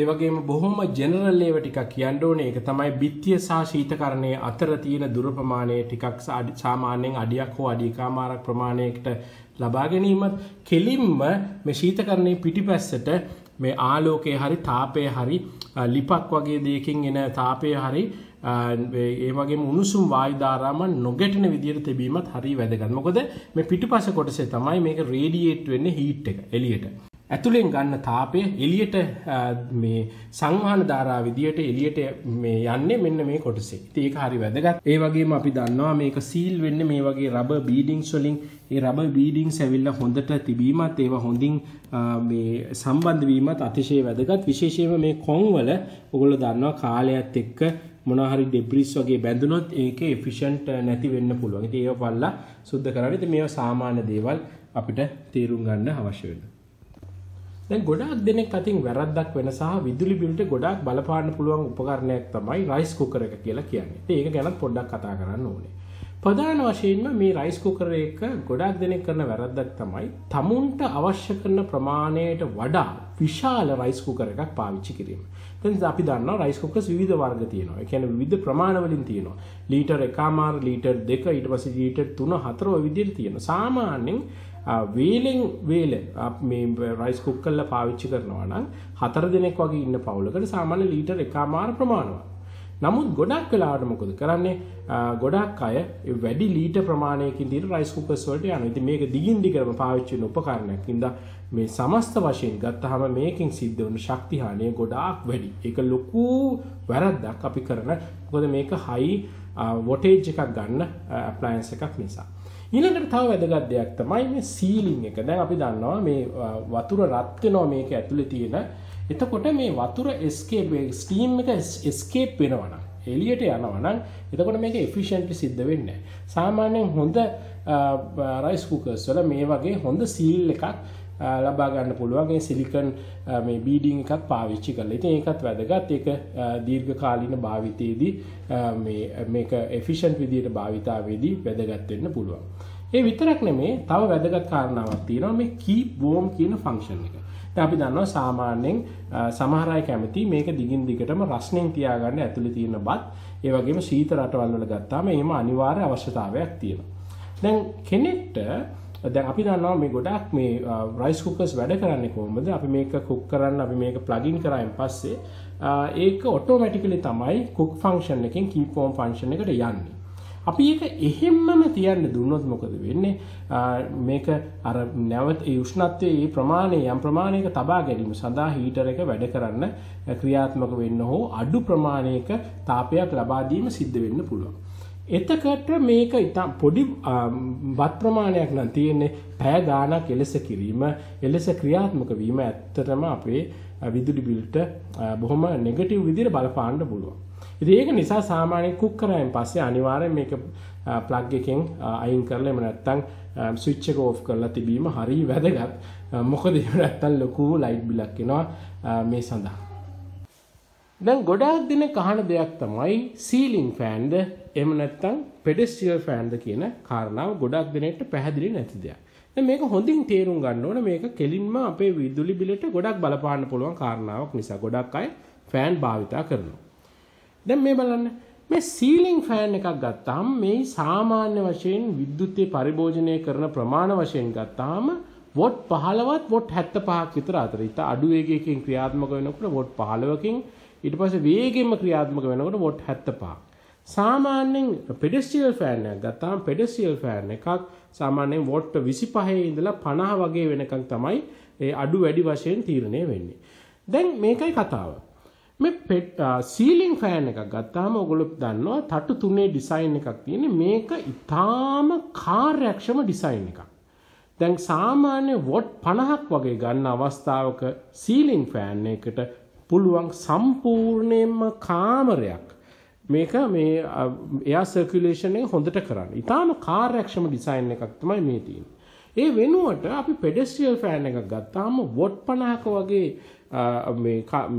ඒ වගේම බොහොම ජෙනරල් ලේව ටිකක් කියන්න ඕනේ ඒක තමයි බිත්තිය සහ ශීතකරණයේ අතර තියෙන දුර ප්‍රමාණය ටිකක් සාමාන්‍යයෙන් අඩියක් හෝ අඩියකමාරක් ප්‍රමාණයකට ලබා ගැනීමත් කෙලින්ම මේ ශීතකරණයේ පිටිපැස්සට මේ ආලෝකයේ හරි තාපයේ හරි ලිපක් වගේ දෙයකින් එන තාපයේ හරි ඒ වගේම උණුසුම් වායු ධාරාවන් නොගැටෙන විදියට තිබීමත් හරි වැදගත්. මොකද මේ පිටිපස්ස කොටසේ තමයි මේක රේඩියේට් වෙන්නේ හීට් එක එළියට. ඇතුලෙන් ගන්න තාපය එළියට මේ සංවහන ධාරා විදියට එළියට මේ යන්නේ මෙන්න මේ කොටසේ. ඉතින් ඒක හරි වැදගත්. ඒ වගේම අපි දන්නවා මේක සීල් වෙන්නේ මේ වගේ රබර් බීඩින්ග්ස් වලින්. ඒ රබර් බීඩින්ග්ස් ඇවිල්ලා හොඳට තිබීමත් ඒවා හොඳින් මේ සම්බන්ධ වීමත් අතිශය වැදගත්. විශේෂයෙන්ම මේ කොන් වල ඔයගොල්ලෝ දන්නවා කාලයත් එක්ක මොනවා හරි ඩෙබ්‍රිස් වගේ බැඳුනොත් ඒකේ efficient නැති වෙන්න පුළුවන්. ඉතින් ඒවා බලලා සුද්ධ කරගන්න. ඉතින් මේවා සාමාන්‍ය දේවල් අපිට තේරුම් ගන්න අවශ්‍ය වෙනවා. දැන් ගොඩාක් දෙනෙක් අතින් වැරද්දක් වෙන සහ විදුලි බිලට ගොඩාක් බලපාන්න පුළුවන් උපකරණයක් තමයි රයිස් කුකර් එක කියලා කියන්නේ. ඉතින් ඒක ගැනත් පොඩ්ඩක් කතා කරන්න ඕනේ. ප්‍රධාන වශයෙන්ම මේ රයිස් කුකර් එක ගොඩාක් දෙනෙක් කරන වැරද්දක් තමයි තමුන්ට අවශ්‍ය කරන ප්‍රමාණයට වඩා විශාල රයිස් කුකර් එකක් පාවිච්චි කිරීම. දැන් අපි දන්නවා රයිස් කුකර්ස් විවිධ වර්ග තියෙනවා. ඒ කියන්නේ විවිධ ප්‍රමාණ වලින් තියෙනවා. ලීටර් 1.5 ලීටර් 2 ඊට පස්සේ ලීටර් 3 4 ඔය විදිහට තියෙනවා. සාමාන්‍යයෙන් වීලින් වීල මේ රයිස් කුකර්ල පාවිච්චි කරනවා නම් 4 දිනක් වගේ ඉන්න පවුලකට සාමාන්‍ය ලීටර් 1.5 ප්‍රමාණවත්. නමුත් ගොඩක් වෙලාවට මොකද කරන්නේ ගොඩක් අය වැඩි ලීටර් ප්‍රමාණයකින් දින රයිස් කුකර්ස් වලට යනවා. ඉතින් මේක දිගින් දිගටම පාවිච්චි වෙන උපකරණයක්. ඉතින් මේ සමස්ත වශයෙන් ගත්තාම මේකෙන් සිද්ධ වෙන ශක්ති හානිය ගොඩාක් වැඩි. ඒක ලොකු වැරද්දක් අපි කරන. මොකද මේක හයි වොටේජ් එකක් ගන්න ඇප්ලයන්ස් එකක් නිසා. ඊළඟට තව වැදගත් දෙයක් තමයි මේ සීලින් එක. දැන් අපි දන්නවා මේ වතුර රත් වෙනවා මේක ඇතුලේ තියෙන. එතකොට මේ වතුර escape steam එක escape වෙනවා නම් එළියට යනවා නම් එතකොට මේක efficiently සිද්ධ වෙන්නේ නැහැ. සාමාන්‍යයෙන් හොඳ rice cookers වල මේ වගේ හොඳ seal එකක් ලබා ගන්න පුළුවන්. ඒ silicon මේ beading එකක් පාවිච්චි කරලා. ඉතින් ඒකත් වැදගත්. ඒක දීර්ඝ කාලීන භාවිතයේදී මේක efficient විදියට භාවිතාවේදී වැදගත් වෙන්න පුළුවන්. ඒ විතරක් නෙමේ තව වැදගත් කාරණාවක් තියෙනවා මේ keep warm කියන ෆන්ක්ෂන් එක. දැන් අපි දන්නවා සාමාන්‍යයෙන් සමහර අය කැමති මේක දිගින් දිගටම රස්නෙන් තියාගන්න ඇතුලේ තියෙන බත් ඒ වගේම ශීත රටවල් වල ගත්තාම එහෙම අනිවාර්ය අවශ්‍යතාවයක් තියෙනවා. දැන් කෙනෙක්ට දැන් අපි දන්නවා මේ ගොඩක් මේ රයිස් කුකර්ස් වැඩ කරන්නේ කොහොමද? අපි මේක කුක් කරන්න අපි මේක ප්ලග් ඉන් කරායින් පස්සේ ඒක ඔටෝමැටිකලි තමයි කුක් ෆන්ක්ෂන් එකෙන් කීප් වෝම් ෆන්ක්ෂන් එකට යන්නේ. අපි ඒක එහෙම්මම තියන්න දුන්නොත් මොකද වෙන්නේ? මේක අර නැවත ඒ උෂ්ණත්වයේ ඒ ප්‍රමාණය යම් ප්‍රමාණයක තබා ගැනීම සඳහා හීටර් එක වැඩ කරන්න ක්‍රියාත්මක වෙන්න හෝ අඩු ප්‍රමාණයක තාපයක් ලබා දීම සිද්ධ වෙන්න පුළුවන්. එතකට මේක ඉතින් පොඩි වත් ප්‍රමාණයක් නම් තියෙන්නේ පැය ගාණක් එලෙස කිරීම එලෙස ක්‍රියාත්මක වීම ඇත්තටම අපේ විදුලි බිලට බොහොම නෙගටිව් විදිහට බලපාන්න පුළුවන්. ඉතින් ඒක නිසා සාමාන්‍ය කුක් කරායින් පස්සේ අනිවාර්යෙන් මේක ප්ලග් එකෙන් අයින් කරලා එහෙම නැත්නම් ස්විච් එක ඕෆ් කරලා තිබීම හරිය වැදගත්. මොකද එහෙම නැත්නම් ලොකු ලයිට් බිලක් එනවා මේ සඳහා. දැන් ගොඩාක් දෙනෙක් අහන දෙයක් තමයි සීලින් ෆෑන්ද එහෙම නැත්නම් පෙඩෙස්ටියල් ෆෑන්ද කියන කාරණාව ගොඩක් දෙනෙක්ට පැහැදිලි නැති දෙයක්. දැන් මේක හොඳින් තේරුම් ගන්න ඕන මේක කෙලින්ම අපේ විදුලි බිලට ගොඩක් බලපාන්න පුළුවන් කාරණාවක් නිසා ගොඩක් අය ෆෑන් භාවිතා කරනවා. දැන් මේ බලන්න මේ සීලින් ෆෑන් එකක් ගත්තාම මේ සාමාන්‍ය වශයෙන් විදුලි පරිභෝජනය කරන ප්‍රමාණය වශයෙන් ගත්තාම වොට් 15ත් වොට් 75ක් විතර අතර. ඊට අඩු වේගයකින් ක්‍රියාත්මක වෙනකොට වොට් 15කින් ඊට පස්සේ වේගෙම ක්‍රියාත්මක වෙනකොට වොට් 75ක්. සාමාන්‍යයෙන් පෙඩෙස්ටියල් ෆෑන් එකක් ගත්තාම පෙඩෙස්ටියල් ෆෑන් එකක් සාමාන්‍යයෙන් වොට් 25 ඉඳලා 50 වගේ වෙනකන් තමයි ඒ අඩු වැඩි වශයෙන් තීරණය වෙන්නේ. දැන් මේකයි කතාව. මේ සීලින් ෆෑන් එකක් ගත්තාම ඔයගොල්ලෝ දන්නවා තට්ටු තුනේ ඩිසයින් එකක් තියෙන්නේ. මේක ඉතාම කාර්යක්ෂම ඩිසයින් එකක්. දැන් සාමාන්‍ය වොට් 50ක් වගේ ගන්න අවස්ථාවක සීලින් ෆෑන් එකට පුළුවන් සම්පූර්ණයෙන්ම කාමරයක් මේක මේ එයාර් සර්කියුලේෂන් එක හොඳට කරන්න. ඊටාම කාර්යක්ෂම ඩිසයින් එකක් තමයි මේ තියෙන්නේ. ඒ වෙනුවට අපි පෙඩෙස්ට්‍රියල් ෆෑන් එකක් ගත්තාම වොට් 50ක වගේ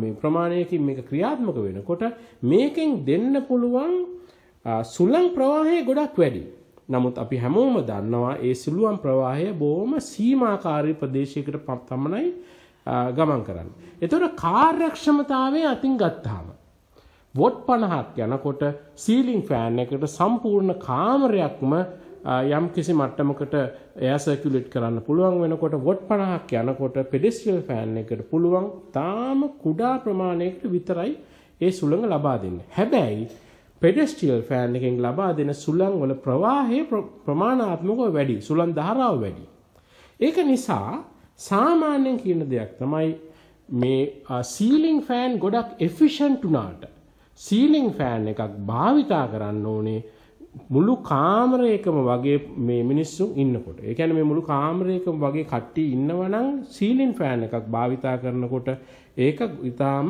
මේ ප්‍රමාණයකින් මේක ක්‍රියාත්මක වෙනකොට මේකෙන් දෙන්න පුළුවන් සුළං ප්‍රවාහය ගොඩක් වැඩි. නමුත් අපි හැමෝම දන්නවා ඒ සුළුම් ප්‍රවාහය බොහොම සීමාකාරී ප්‍රදේශයකට පමණයි ගමන් කරන්නේ. ඒතකොට කාර්යක්ෂමතාවය අතින් ගත්තාම වොට් 50ක් යනකොට සීලින් ෆෑන් එකට සම්පූර්ණ කාමරයක්ම යම්කිසි මට්ටමකට එයා සර්කියුලේට් කරන්න පුළුවන් වෙනකොට වොට් 50ක් යනකොට පෙඩෙස්ට්‍රියල් ෆෑන් එකට පුළුවන් තාම කුඩා ප්‍රමාණයකට විතරයි ඒ සුළඟ ලබා දෙන්නේ. හැබැයි පෙඩෙස්ට්‍රියල් ෆෑන් එකෙන් ලබා දෙන සුළඟ වල ප්‍රවාහය ප්‍රමාණාත්මකව වැඩි, සුළං ධාරාව වැඩි. ඒක නිසා සාමාන්‍යයෙන් කියන දෙයක් තමයි මේ සීලින් ෆෑන් ගොඩක් එෆිෂන්ට් උනාට සීලින් ෆෑන් එකක් භාවිතා කරන්න ඕනේ මුළු කාමරයකම වගේ මේ මිනිස්සු ඉන්නකොට. ඒ කියන්නේ මේ මුළු කාමරයකම වගේ කට්ටිය ඉන්නවා නම් සීලින් ෆෑන් එකක් භාවිතා කරනකොට ඒක ඊටාම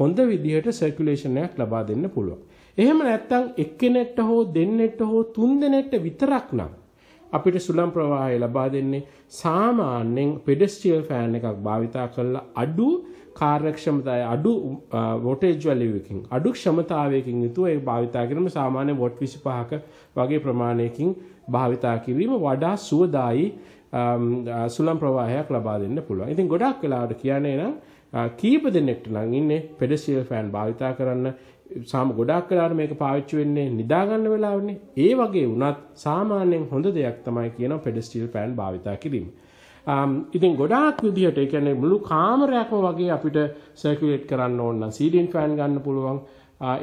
හොඳ විදිහට සර්කියුලේෂන් එකක් ලබා දෙන්න පුළුවන්. එහෙම නැත්නම් එක්කෙනෙක්ට හෝ දෙන්නෙක්ට හෝ තුන් දෙනෙක්ට විතරක් නම් අපිට සුළං ප්‍රවාහය ලබා දෙන්නේ සාමාන්‍යයෙන් පෙඩෙස්ට්‍රියල් ෆෑන් එකක් භාවිතා කරලා අඩු කාර්යක්ෂමතාවය අඩු වොටේජ් වැලියු එකකින් අඩු ක්ෂමතාවයකින් යුතුව ඒ භාවිතා කිරීම සාමාන්‍ය වොට් 25ක වගේ ප්‍රමාණයකින් භාවිතා කිරීම වඩා සුවදායි සුළං ප්‍රවාහයක් ලබා දෙන්න පුළුවන්. ඉතින් ගොඩක් වෙලාවට කියන්නේ නම් කීප දෙනෙක්ට නම් ඉන්නේ පෙඩෙස්ට්‍රියල් ෆෑන් භාවිතා කරන්න ගොඩක් වෙලාවට මේක පාවිච්චි වෙන්නේ නිදා ගන්න වෙලාවනේ. ඒ වගේ වුණත් සාමාන්‍යයෙන් හොඳ දෙයක් තමයි කියනවා පෙඩෙස්ට්‍රියල් ෆෑන් භාවිතා කිරීම. ඉතින් ගොඩාක් විදිහට ඒ කියන්නේ මුළු කාමරයක්ම වගේ අපිට සර්කියුලේට් කරන්න ඕන නම් සීලින් ෆෑන් ගන්න පුළුවන්.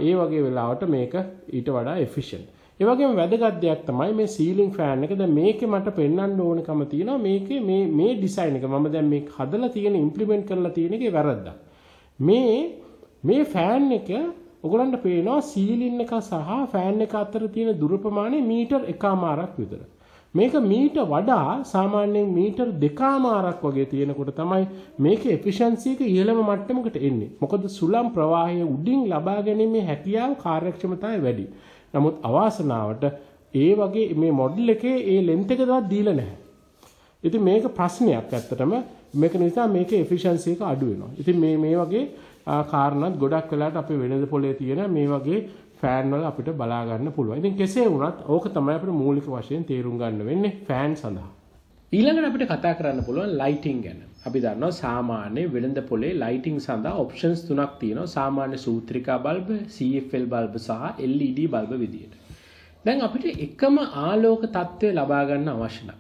ඒ වගේ වෙලාවට මේක ඊට වඩා එෆිෂන්ට්. ඒ වගේම වැදගත් දෙයක් තමයි මේ සීලින් ෆෑන් එක. දැන් මේකේ මට පෙන්වන්න ඕනකම තියෙනවා මේකේ මේ ඩිසයින් එක මම දැන් මේක හදලා තියෙන ඉම්ප්ලිමන්ට් කරලා තියෙන එකේ වැරද්දක්. මේ ෆෑන් එක ඔයගලන්ට පේනවා සීලින් එක සහ ෆෑන් එක අතර තියෙන දුර ප්‍රමාණය මීටර් 1.5ක් විතර. මේක මීට වඩා සාමාන්‍යයෙන් මීටර් 2.5ක් වගේ තියෙනකොට තමයි මේකේ එෆිෂන්සි එක ඉහළම මට්ටමකට එන්නේ. මොකද සුළං ප්‍රවාහය උඩින් ලබා ගැනීමේ හැකියාව කාර්යක්ෂමතාවය වැඩි. නමුත් අවාසනාවට ඒ වගේ මේ මොඩල් එකේ ඒ ලෙන්ත් එකවත් දීලා නැහැ. ඉතින් මේක ප්‍රශ්නයක් ඇත්තටම. මේක නිසා මේකේ එෆිෂන්සි එක අඩු වෙනවා. ඉතින් මේ වගේ කාරණාත් ගොඩක් වෙලාවට අපේ වෙළඳ පොලේ තියෙන මේ වගේ ෆෑන් වල අපිට බලා ගන්න පුළුවන්. ඉතින් කෙසේ වුණත් ඕක තමයි අපිට මූලික වශයෙන් තේරුම් ගන්න වෙන්නේ ෆෑන් සඳහා. ඊළඟට අපිට කතා කරන්න පුළුවන් ලයිටින් ගැන. අපි දන්නවා සාමාන්‍ය වෙළඳ පොලේ ලයිටින් සඳහා ඔප්ෂන්ස් 3ක් තියෙනවා. සාමාන්‍ය සූත්‍රිකා බල්බ, CFL බල්බ සහ LED බල්බ විදියට. දැන් අපිට එකම ආලෝක තත්ත්වය ලබා ගන්න අවශ්‍ය නැහැ.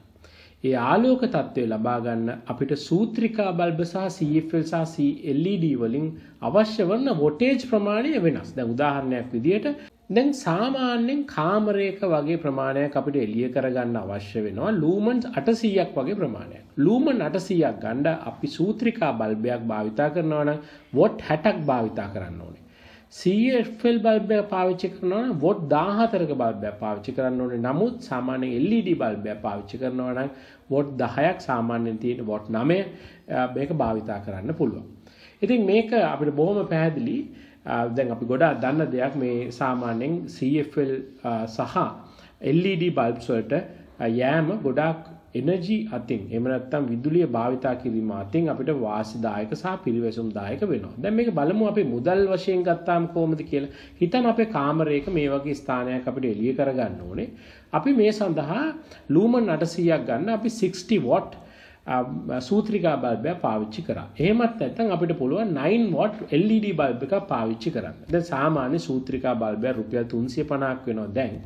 ඒ ආලෝක තත්ත්වය ලබා ගන්න අපිට සූත්‍රිකා බල්බ සහ CFL සහ LED වලින් අවශ්‍ය වන වොටේජ් ප්‍රමාණය වෙනස්. දැන් උදාහරණයක් විදියට දැන් සාමාන්‍යයෙන් කාමරයක වගේ ප්‍රමාණයක් අපිට එළිය කරගන්න අවශ්‍ය වෙනවා ලූමන්ස් 800ක් වගේ ප්‍රමාණයක්. ලූමන් 800ක් ගන්න අපි සූත්‍රිකා බල්බයක් භාවිතා කරනවා නම් වොට් 60ක් භාවිතා කරන්න ඕනේ. CFL බල්බයක් පාවිච්චි කරනවා නම් වොට් 14ක බල්බයක් පාවිච්චි කරන්න ඕනේ. නමුත් සාමාන්‍ය LED බල්බයක් පාවිච්චි කරනවා නම් වොට් 10ක් සාමාන්‍යයෙන් තියෙන වොට් 9 මේක භාවිතා කරන්න පුළුවන්. ඉතින් මේක අපිට බොහොම පැහැදිලි දැන් අපි ගොඩාක් දන්න දෙයක් මේ සාමාන්‍යයෙන් CFL සහ LED bulbs වලට යෑම ගොඩාක් එනර්ජි අතින් එහෙම නැත්නම් විදුලිය භාවිතා කිරීම අතින් අපිට වාසිදායක සහ පිළිවෙසුම්දායක වෙනවා. දැන් මේක බලමු අපි මුදල් වශයෙන් ගත්තාම කොහොමද කියලා. හිතන්න අපේ කාමරයක මේ වගේ ස්ථානයක් අපිට එළිය කරගන්න ඕනේ. අපි මේ සඳහා ලූමන් 800ක් ගන්න අපි 60 watt සූත්‍රිකා බල්බයක් පාවිච්චි කරා. එහෙමත් නැත්නම් අපිට පුළුවන් 9 watt LED බල්බ එකක් පාවිච්චි කරන්න. දැන් සාමාන්‍ය සූත්‍රිකා බල්බය රුපියල් 350ක් වෙනවා. දැන්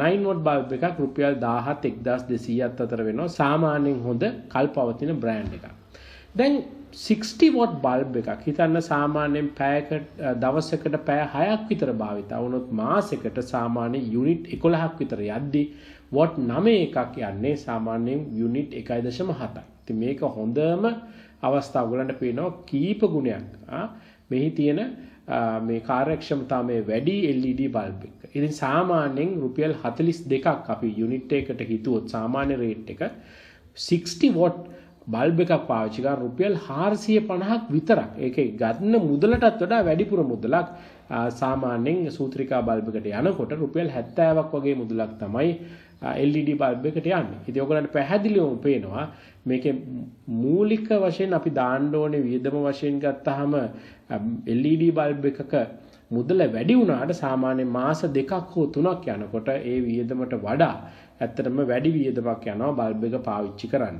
9 watt බල්බ එකක් රුපියල් 17 1200ක් අතර වෙනවා. සාමාන්‍යයෙන් හොඳ කල්පවතින බ්‍රෑන්ඩ් එකක්. දැන් 60 watt බල්බ එකක් හිතන්න සාමාන්‍යයෙන් දවසකට පැය 6ක් විතර භාවිතා වුණොත් මාසෙකට සාමාන්‍ය යුනිට් 11ක් විතර යද්දී වොට් 9 එකක් යන්නේ සාමාන්‍යයෙන් යුනිට් 1.7යි. ඉතින් මේක හොඳම අවස්ථාව ඔයගලන්ට පේනවා කීප ගුණයක් මෙහි තියෙන මේ කාර්යක්ෂමතාවයේ වැඩි LED බල්බ් එක. ඉතින් සාමාන්‍යයෙන් රුපියල් 42ක් අපි යුනිට් එකකට හිතුවොත් සාමාන්‍ය රේට් එක 60 watt bulb එකක් පාවිච්චි කරලා රුපියල් 450ක් විතරක්. ඒකේ ගන්න මුදලටත් වඩා වැඩිපුර මුදලක් සාමාන්‍යයෙන් සූත්‍රිකා බල්බ් එකට යනකොට රුපියල් 70ක් වගේ මුදලක් තමයි LED බල්බ් එකට යන්නේ. ඉතින් ඔයගලන්ට පැහැදිලිවම පේනවා මේකේ මූලික වශයෙන් අපි දාන්න ඕනේ වියදම වශයෙන් ගත්තාම LED බල්බ් එකක මුදල වැඩි වුණාට සාමාන්‍ය මාස දෙකක් හෝ තුනක් යනකොට ඒ වියදමට වඩා ඇත්තටම වැඩි වියදමක් යනවා බල්බ් එක පාවිච්චි කරන්න.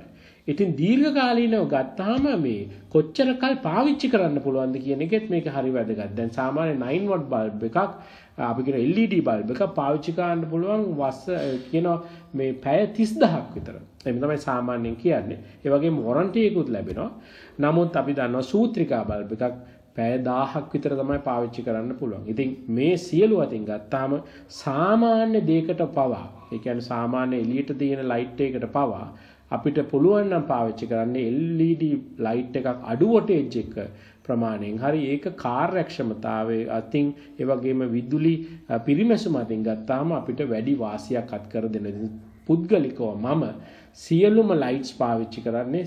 ඉතින් දීර්ඝකාලීනව ගත්තාම මේ කොච්චර කල් පාවිච්චි කරන්න පුළුවන්ද කියන එකෙත් මේක හරි වැදගත්. දැන් සාමාන්‍ය 9 watt බල්බ් එකක් අපි කියන LED බල්බ් එකක් පාවිච්චි කරන්න පුළුවන් මේ පැය 30000ක් විතර. එimhe තමයි සාමාන්‍යයෙන් කියන්නේ. ඒ වගේම වොරන්ටි එකකුත් ලැබෙනවා. නමුත් අපි දන්නවා සූත්‍රිකා බල්බ් එකක් පැය 1000ක් විතර තමයි පාවිච්චි කරන්න පුළුවන්. ඉතින් මේ සියලු අතින් ගත්තාම සාමාන්‍ය දෙයකට පවා, ඒ කියන්නේ සාමාන්‍ය එළියට තියෙන ලයිට් එකකට පවා අපිට පුළුවන් නම් පාවිච්චි කරන්නේ LED ලයිට් එකක් අඩු වොල්ටේජ් එක ප්‍රමාණයෙන්. හරි ඒක කාර්යක්ෂමතාවයේ අතින් ඒ වගේම විදුලි පිරිමැසුම අතින් ගත්තාම අපිට වැඩි වාසියක් අත් කර දෙන. පුද්ගලිකව මම සියලුම ලයිට්ස් පාවිච්චි කරන්නේ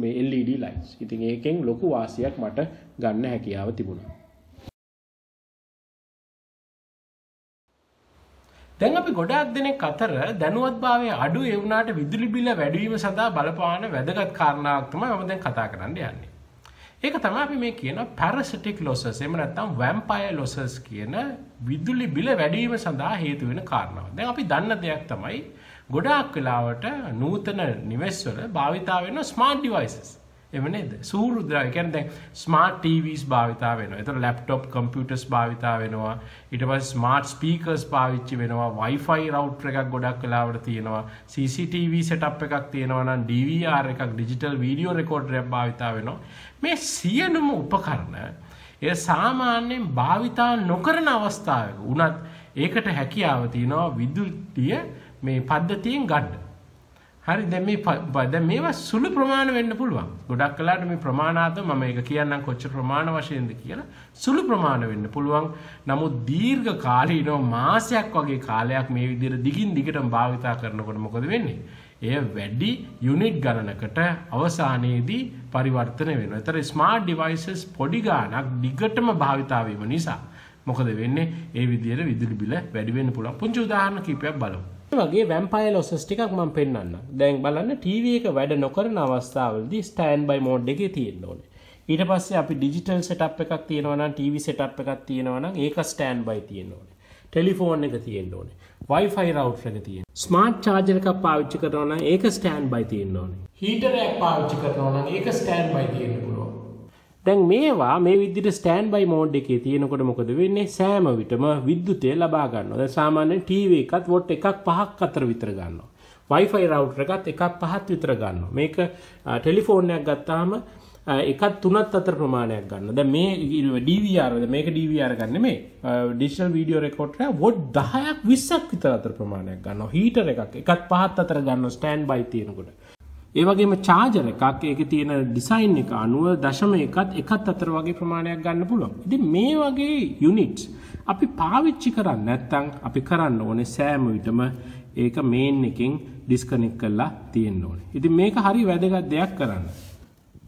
මේ LED ලයිට්ස්. ඉතින් ඒකෙන් ලොකු වාසියක් මට ගන්න හැකියාව තිබුණා. දැන් අපි ගොඩාක් දෙනෙක් අතර දැනුවත්භාවයේ අඩු ඒ වුණාට විදුලි බිල වැඩි වීම සඳහා බලපාන වැදගත් කාරණාවක් තමයි මම දැන් කතා කරන්න යන්නේ. ඒක තමයි අපි මේ කියන parasitic losses එහෙම නැත්නම් vampire losses කියන විදුලි බිල වැඩි වීම සඳහා හේතු වෙන කාරණාව. දැන් අපි දන්න දෙයක් තමයි ගොඩාක් වෙලාවට නූතන නිවෙස්වල භාවිතා වෙන ස්මාර්ට් ඩිවයිසස්. එහෙම නේද? සූරු ද්‍රව්‍ය කියන්නේ දැන් ස්මාර්ට් TVs භාවිතා වෙනවා. ඒතර ලැප්ටොප් කම්පියුටර්ස් භාවිතා වෙනවා. ඊට පස්සේ ස්මාර්ට් ස්පීකර්ස් පාවිච්චි වෙනවා. Wi-Fi රවුටර් එකක් ගොඩක් වෙලාවට තියෙනවා. CCTV setup එකක් තියෙනවා නම් DVR එකක් digital video recorder එකක් භාවිතා වෙනවා. මේ සියලුම උපකරණ ඒ සාමාන්‍යයෙන් භාවිතා නොකරන අවස්ථාවක උනත් ඒකට හැකියාව තියෙනවා විදුලිය මේ පද්ධතියෙන් ගන්න. හරි දැන් මේවා සුළු ප්‍රමාණ වෙන්න පුළුවන්. ගොඩක් වෙලාවට මේ ප්‍රමාණාත්මක මම ඒක කියන්නම් කොච්චර ප්‍රමාණ වශයෙන්ද කියලා සුළු ප්‍රමාණ වෙන්න පුළුවන්. නමුත් දීර්ඝ කාලීනව මාසයක් වගේ කාලයක් මේ විදිහට දිගින් දිගටම භාවිතා කරනකොට මොකද වෙන්නේ? එය වැඩි යුනිට් ගණනකට අවසානයේදී පරිවර්තනය වෙනවා. ඒතර ස්මාර්ට් ඩිවයිසස් පොඩි ගාණක් දිගටම භාවිතා වීම නිසා මොකද වෙන්නේ? ඒ විදිහට විදුලි බිල වැඩි වෙන්න පුළුවන්. පුංචි උදාහරණ කිහිපයක් බලමු. වගේ වැම්පයර් ලොසස් ටිකක් මම පෙන්නන්න. දැන් බලන්න ටීවී එක වැඩ නොකරන අවස්ථාවවලදී ස්ටෑන්ඩ් බයි මෝඩ් එකේ තියෙන්න ඕනේ. ඊට පස්සේ අපි ඩිජිටල් සෙටප් එකක් තියෙනවා නම් ටීවී සෙටප් එකක් තියෙනවා නම් ඒක ස්ටෑන්ඩ් බයි තියෙන්න ඕනේ. ටෙලිෆෝන් එක තියෙන්න ඕනේ. Wi-Fi රවුටර් එක තියෙන්න. ස්මාර්ට් චාර්ජර් එකක් පාවිච්චි කරනවා නම් ඒක ස්ටෑන්ඩ් බයි තියෙන්න ඕනේ. හීටර් එකක් පාවිච්චි කරනවා නම් ඒක ස්ටෑන්ඩ් බයි තියෙන්න පුළුවන්. දැන් මේවා මේ විදිහට ස්ටෑන්ඩ් බයි මෝඩ් එකේ තියෙනකොට මොකද වෙන්නේ? සෑම විටම විදුලිය ලබා ගන්නවා. දැන් සාමාන්‍ය ටීවී එකත් වොට් එකක් 5ක් අතර විතර ගන්නවා. Wi-Fi රවුටර් එකත් එකක් 5ක් විතර ගන්නවා. මේක ටෙලිෆෝන් එකක් ගත්තාම එකක් 3ක් අතර ප්‍රමාණයක් ගන්නවා. දැන් මේ DVR වල මේක DVR ගන්න නෙමෙයි. ඩිජිටල් වීඩියෝ රෙකෝඩර් එක වොට් 10ක් 20ක් විතර අතර ප්‍රමාණයක් ගන්නවා. හීටර් එකක් එකක් 5ක් අතර ගන්නවා ස්ටෑන්ඩ් බයි තියෙනකොට. ඒ වගේම චාර්ජර් එකක් ඒකේ තියෙන ඩිසයින් එක අනුව 0.1ත් අතර වගේ ප්‍රමාණයක් ගන්න පුළුවන්. ඉතින් මේ වගේ යුනිට්ස් අපි පාවිච්චි කරන්නේ නැත්නම් අපි කරන්න ඕනේ සෑම විටම ඒක මේන් එකෙන් ඩිස්කනෙක්ට් කරලා තියෙන්න ඕනේ. ඉතින් මේක හරි වැදගත් දෙයක් කරන්න.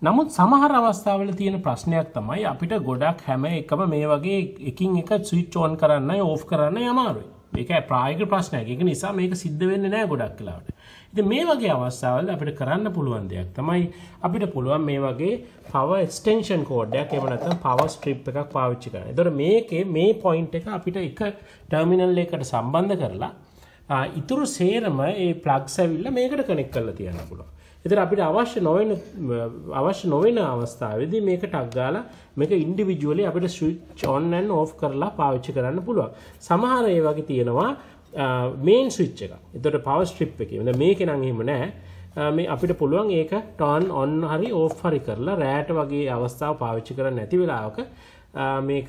නමුත් සමහර අවස්ථාවල තියෙන ප්‍රශ්නයක් තමයි අපිට ගොඩක් හැම එකම මේ වගේ එකින් එක ස්විච් ඔන් කරන්නයි ඕෆ් කරන්නයි අමාරුයි. මේක ප්‍රායෝගික ප්‍රශ්නයක්. ඒක නිසා මේක සිද්ධ වෙන්නේ නැහැ ගොඩක් වෙලාවට. ඉතින් මේ වගේ අවස්ථාවල අපිට කරන්න පුළුවන් දෙයක් තමයි අපිට පුළුවන් මේ වගේ power extension cord එකක් එහෙම නැත්නම් power strip එකක් පාවිච්චි කරන්න. ඒතකොට මේකේ මේ point එක අපිට එක terminal එකකට සම්බන්ධ කරලා ඊටු සේරම ඒ plugs ඇවිල්ලා මේකට connect කරලා තියන්න පුළුවන්. ඒතර අපිට අවශ්‍ය නොවන අවස්ථාවේදී මේක ටක් ගාලා මේක ඉන්ඩිවිජුවලි අපිට ස්විච් ඔන් ඇන් ඕෆ් කරලා පාවිච්චි කරන්න පුළුවන්. සමහර ඒ වගේ තියෙනවා මේන් ස්විච් එක. ඒතර පවර් ස්ට්‍රිප් එකේ. දැන් මේකේ නම් එහෙම නැහැ. මේ අපිට පුළුවන් ඒක ටර්න් ඔන් හරි ඕෆ් හරි කරලා රෑට වගේ අවස්ථාව පාවිච්චි කරන්න නැති වෙලාවක මේක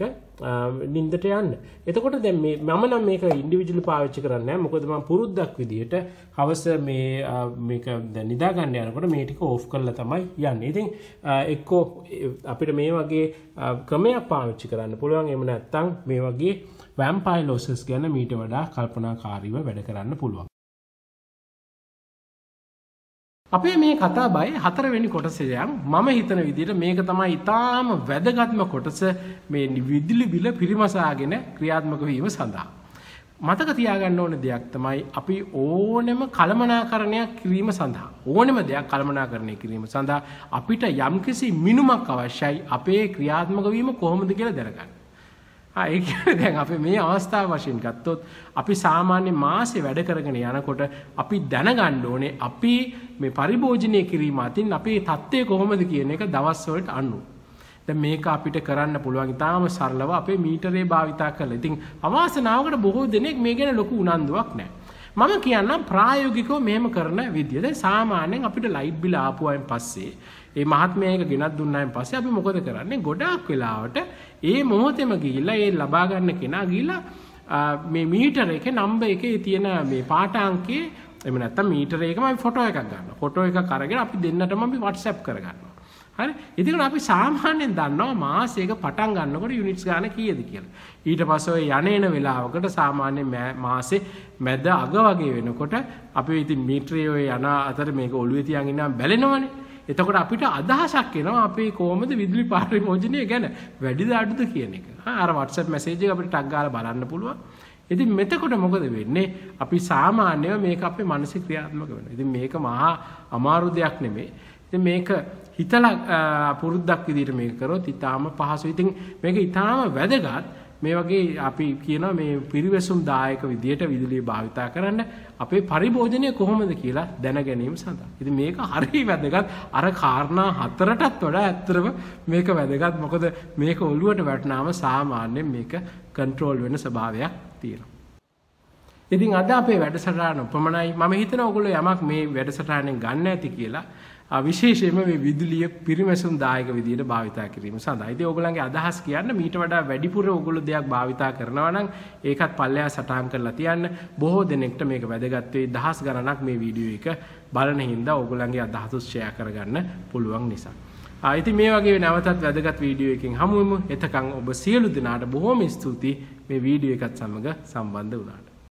නින්දට යන්න. එතකොට දැන් මේ මම නම් මේක ඉන්ඩිවිජුවලි පාවිච්චි කරන්නේ නැහැ. මොකද මම පුරුද්දක් විදිහට හවස මේ මේක දැන් නිදා ගන්න යනකොට මේ ටික ඕෆ් කරලා තමයි යන්නේ. ඉතින් එක්කෝ අපිට මේ වගේ ක්‍රමයක් පාවිච්චි කරන්න පුළුවන්. එහෙම නැත්නම් මේ වගේ වැම්පයර් ලොසස් ගැන මීට වඩා කල්පනාකාරීව වැඩ කරන්න පුළුවන්. අපේ මේ කතා බය 4 වෙනි කොටසේ යම් මම හිතන විදිහට මේක තමයි ඊටාම වැදගත්ම කොටස මේ විදුලි බිල පරිමසාගෙන ක්‍රියාත්මක වීම සඳහා මතක තියාගන්න ඕන දෙයක් තමයි අපි ඕනෙම කළමනාකරණයක් කිරීම සඳහා ඕනෙම දෙයක් කළමනාකරණය කිරීම සඳහා අපිට යම්කිසි මිනුමක් අවශ්‍යයි අපේ ක්‍රියාත්මක වීම කොහොමද කියලා දැනගන්න. ඒ කියන්නේ දැන් අපි මේ අවස්ථාව වශයෙන් ගත්තොත් අපි සාමාන්‍ය මාසේ වැඩ කරගෙන යනකොට අපි දැනගන්න ඕනේ අපි මේ පරිභෝජනය කිරීම අතින් අපේ தත්ත්වය කොහොමද කියන එක දවස් වලට අනුව. දැන් මේක අපිට කරන්න පුළුවන් ඉතාලම සරලව අපේ මීටරේ භාවිතා කරලා. ඉතින් අවාසනාවකට බොහෝ දෙනෙක් මේ ගැන ලොකු උනන්දුවක් නැහැ. මම කියන්නම් ප්‍රායෝගිකව මෙහෙම කරන විදිය. දැන් සාමාන්‍යයෙන් අපිට ලයිට් බිල ආපුවායින් පස්සේ ඒ මහත්මයා එක ගෙනත් දුන්නායින් පස්සේ අපි මොකද කරන්නේ? ගොඩාක් වෙලාවට ඒ මොහොතේම ගිහිල්ලා ඒ ලබා ගන්න කෙනා ගිහිල්ලා මේ මීටර එකේ නම්බර් එකේ තියෙන මේ පාට අංකයේ එහෙම නැත්නම් මීටර එකම අපි ෆොටෝ එකක් ගන්නවා. ෆොටෝ එකක් අරගෙන අපි දෙන්නටම අපි WhatsApp කරගන්නවා. හරි? ඉතින් අපි සාමාන්‍යයෙන් දන්නවා මාසයක පටන් ගන්නකොට යුනිට්ස් ගන්න කීයද කියලා. ඊට පස්සේ ඔය යන්නේන වෙලාවකට සාමාන්‍ය මාසේ මැද අග වගේ වෙනකොට අපි ඉතින් මීටරේ ඔය යන අතර මේක ඔළුවේ තියන් ඉන්නම් බැලෙනවනේ. එතකොට අපිට අදහසක් එනවා අපි කොහොමද විදුලි පරිභෝජනය ගැන වැඩිද අඩුද කියන එක. අර WhatsApp message එක අපිට ටග් ගාලා බලන්න පුළුවන්. ඉතින් මෙතකොට මොකද වෙන්නේ? අපි සාමාන්‍යව මේක අපේ මානසික ක්‍රියාත්මක වෙනවා. ඉතින් මේක මහා අමාරු දෙයක් නෙමෙයි. ඉතින් මේක හිතලා පුරුද්දක් විදිහට මේක කරොත් ඊටාම පහසුයි. ඉතින් මේක ඊටාම වැදගත්. මේ වගේ අපි කියනවා මේ පිරිවැසුම් දායක විදියට විදුලිය භාවිතා කරන්න අපේ පරිභෝජනය කොහොමද කියලා දැන ගැනීම සඳහා. ඉතින් මේක හරිය වැදගත්. අර කාරණා හතරටත් වඩා ඇත්තටම මේක වැදගත්. මොකද මේක ඔළුවට වැටුනාම සාමාන්‍යයෙන් මේක කන්ට්‍රෝල් වෙන ස්වභාවයක් තියෙනවා. ඉතින් අද අපේ වැඩසටහන උපමනයි. මම හිතනවා ඔයගොල්ලෝ යමක් මේ වැඩසටහනෙන් ගන්න ඇති කියලා. විශේෂයෙන්ම මේ විදුලිය පිරිමැසුම් දායක විදියට භාවිතා කිරීම සඳහා. ඉතින් ඔයගොල්ලන්ගේ අදහස් කියන්න මීට වඩා වැඩිපුර ඔයගොල්ලෝ දෙයක් භාවිතා කරනවා නම් ඒකත් පල්ලෙහා සටහන් කරලා තියන්න. බොහෝ දෙනෙක්ට මේක වැදගත් වෙයි. දහස් ගණනක් මේ වීඩියෝ එක බලන හින්දා ඔයගොල්ලන්ගේ අදහස් ෂෙයා කරගන්න පුළුවන් නිසා. ඉතින් මේ වගේ නැවතත් වැදගත් වීඩියෝ එකකින් හමු වෙමු. එතකන් ඔබ සියලු දෙනාට බොහොම ස්තුතියි මේ වීඩියෝ එකත් සමග සම්බන්ධ වුණාට.